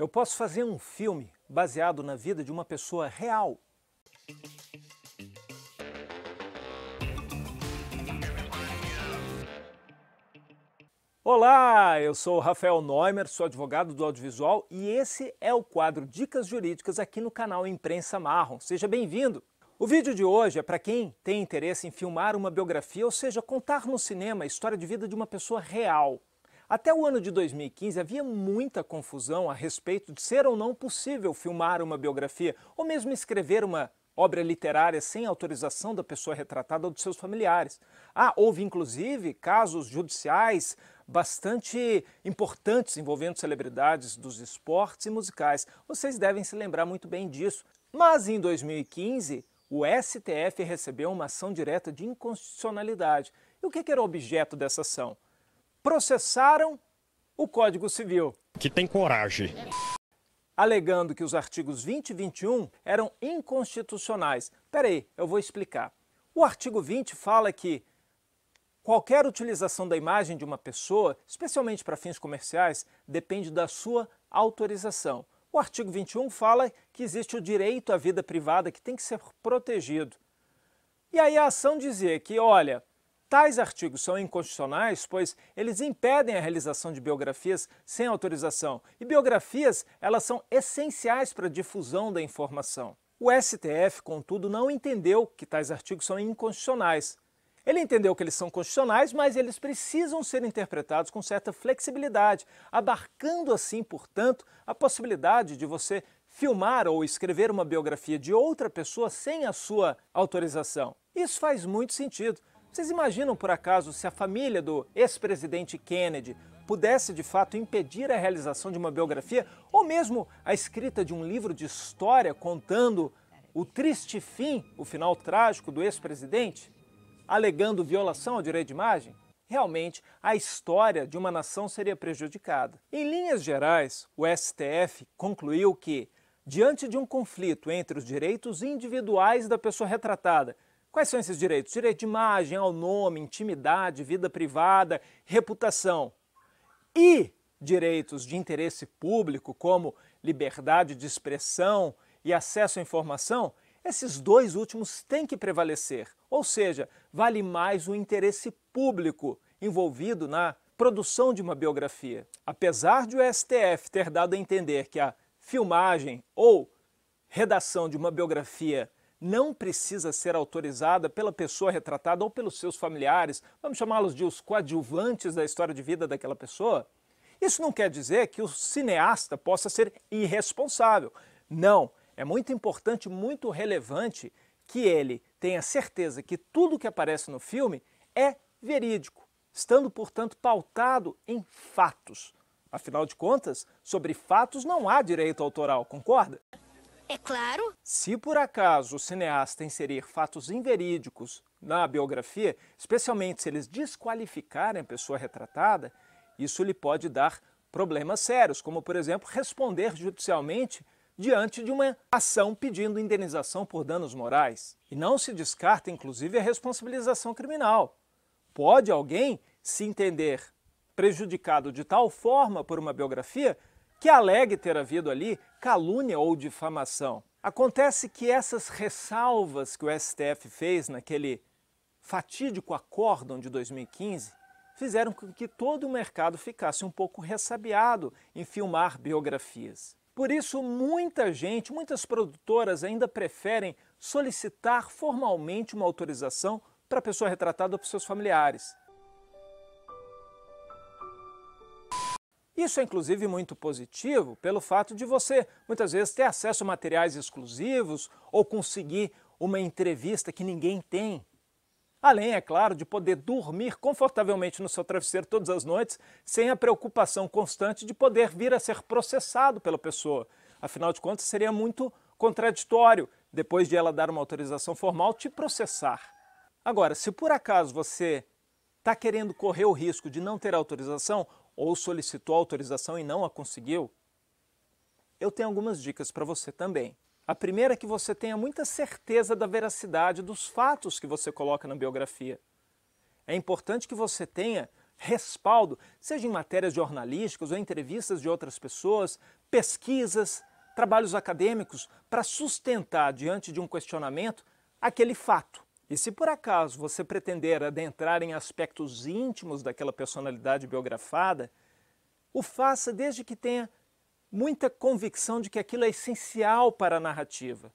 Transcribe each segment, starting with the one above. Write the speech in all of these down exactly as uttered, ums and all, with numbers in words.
Eu posso fazer um filme baseado na vida de uma pessoa real. Olá, eu sou o Rafael Neumayr, sou advogado do audiovisual e esse é o quadro Dicas Jurídicas aqui no canal Imprensa Mahon. Seja bem-vindo! O vídeo de hoje é para quem tem interesse em filmar uma biografia, ou seja, contar no cinema a história de vida de uma pessoa real. Até o ano de dois mil e quinze havia muita confusão a respeito de ser ou não possível filmar uma biografia, ou mesmo escrever uma obra literária sem autorização da pessoa retratada ou dos seus familiares. Ah, houve inclusive casos judiciais bastante importantes envolvendo celebridades dos esportes e musicais. Vocês devem se lembrar muito bem disso. Mas em dois mil e quinze, o S T F recebeu uma ação direta de inconstitucionalidade. E o que era o objeto dessa ação? Processaram o Código Civil. Que tem coragem. Alegando que os artigos vinte e vinte e um eram inconstitucionais. Peraí, eu vou explicar. O artigo vinte fala que qualquer utilização da imagem de uma pessoa, especialmente para fins comerciais, depende da sua autorização. O artigo vinte e um fala que existe o direito à vida privada que tem que ser protegido. E aí a ação dizia que, olha, tais artigos são inconstitucionais, pois eles impedem a realização de biografias sem autorização. E biografias, elas são essenciais para a difusão da informação. O S T F, contudo, não entendeu que tais artigos são inconstitucionais. Ele entendeu que eles são constitucionais, mas eles precisam ser interpretados com certa flexibilidade, abarcando assim, portanto, a possibilidade de você filmar ou escrever uma biografia de outra pessoa sem a sua autorização. Isso faz muito sentido. Vocês imaginam, por acaso, se a família do ex-presidente Kennedy pudesse, de fato, impedir a realização de uma biografia ou mesmo a escrita de um livro de história contando o triste fim, o final trágico do ex-presidente? Alegando violação ao direito de imagem, realmente a história de uma nação seria prejudicada. Em linhas gerais, o S T F concluiu que, diante de um conflito entre os direitos individuais da pessoa retratada, quais são esses direitos? Direito de imagem, ao nome, intimidade, vida privada, reputação e direitos de interesse público, como liberdade de expressão e acesso à informação, esses dois últimos têm que prevalecer, ou seja, vale mais o interesse público envolvido na produção de uma biografia. Apesar de o S T F ter dado a entender que a filmagem ou redação de uma biografia não precisa ser autorizada pela pessoa retratada ou pelos seus familiares, vamos chamá-los de os coadjuvantes da história de vida daquela pessoa, isso não quer dizer que o cineasta possa ser irresponsável. Não. É muito importante, muito relevante que ele tenha certeza que tudo que aparece no filme é verídico, estando, portanto, pautado em fatos. Afinal de contas, sobre fatos não há direito autoral, concorda? É claro. Se por acaso o cineasta inserir fatos inverídicos na biografia, especialmente se eles desqualificarem a pessoa retratada, isso lhe pode dar problemas sérios, como, por exemplo, responder judicialmente diante de uma ação pedindo indenização por danos morais. E não se descarta, inclusive, a responsabilização criminal. Pode alguém se entender prejudicado de tal forma por uma biografia que alegue ter havido ali calúnia ou difamação. Acontece que essas ressalvas que o S T F fez naquele fatídico acórdão de dois mil e quinze fizeram com que todo o mercado ficasse um pouco ressabiado em filmar biografias. Por isso, muita gente, muitas produtoras ainda preferem solicitar formalmente uma autorização para a pessoa retratada ou para seus familiares. Isso é, inclusive, muito positivo pelo fato de você, muitas vezes, ter acesso a materiais exclusivos ou conseguir uma entrevista que ninguém tem. Além, é claro, de poder dormir confortavelmente no seu travesseiro todas as noites, sem a preocupação constante de poder vir a ser processado pela pessoa. Afinal de contas, seria muito contraditório, depois de ela dar uma autorização formal, te processar. Agora, se por acaso você está querendo correr o risco de não ter autorização, ou solicitou autorização e não a conseguiu, eu tenho algumas dicas para você também. A primeira é que você tenha muita certeza da veracidade dos fatos que você coloca na biografia. É importante que você tenha respaldo, seja em matérias jornalísticas ou entrevistas de outras pessoas, pesquisas, trabalhos acadêmicos para sustentar diante de um questionamento aquele fato. E se por acaso você pretender adentrar em aspectos íntimos daquela personalidade biografada, o faça desde que tenha muita convicção de que aquilo é essencial para a narrativa.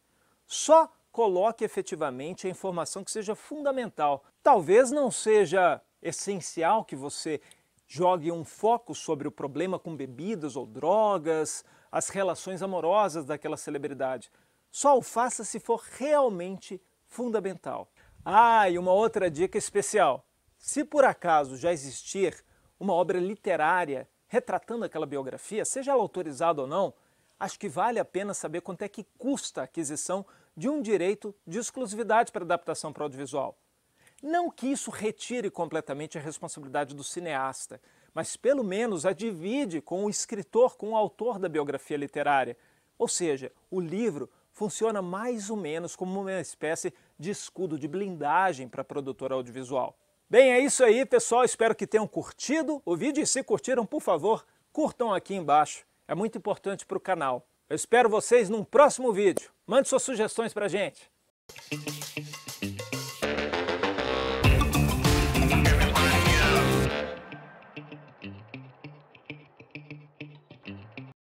Só coloque efetivamente a informação que seja fundamental. Talvez não seja essencial que você jogue um foco sobre o problema com bebidas ou drogas, as relações amorosas daquela celebridade. Só o faça se for realmente fundamental. Ah, e uma outra dica especial. Se por acaso já existir uma obra literária retratando aquela biografia, seja ela autorizada ou não, acho que vale a pena saber quanto é que custa a aquisição de um direito de exclusividade para adaptação para o audiovisual. Não que isso retire completamente a responsabilidade do cineasta, mas pelo menos a divide com o escritor, com o autor da biografia literária. Ou seja, o livro funciona mais ou menos como uma espécie de escudo de blindagem para a produtora audiovisual. Bem, é isso aí, pessoal. Espero que tenham curtido o vídeo e se curtiram, por favor, curtam aqui embaixo. É muito importante para o canal. Eu espero vocês num próximo vídeo. Mande suas sugestões para a gente.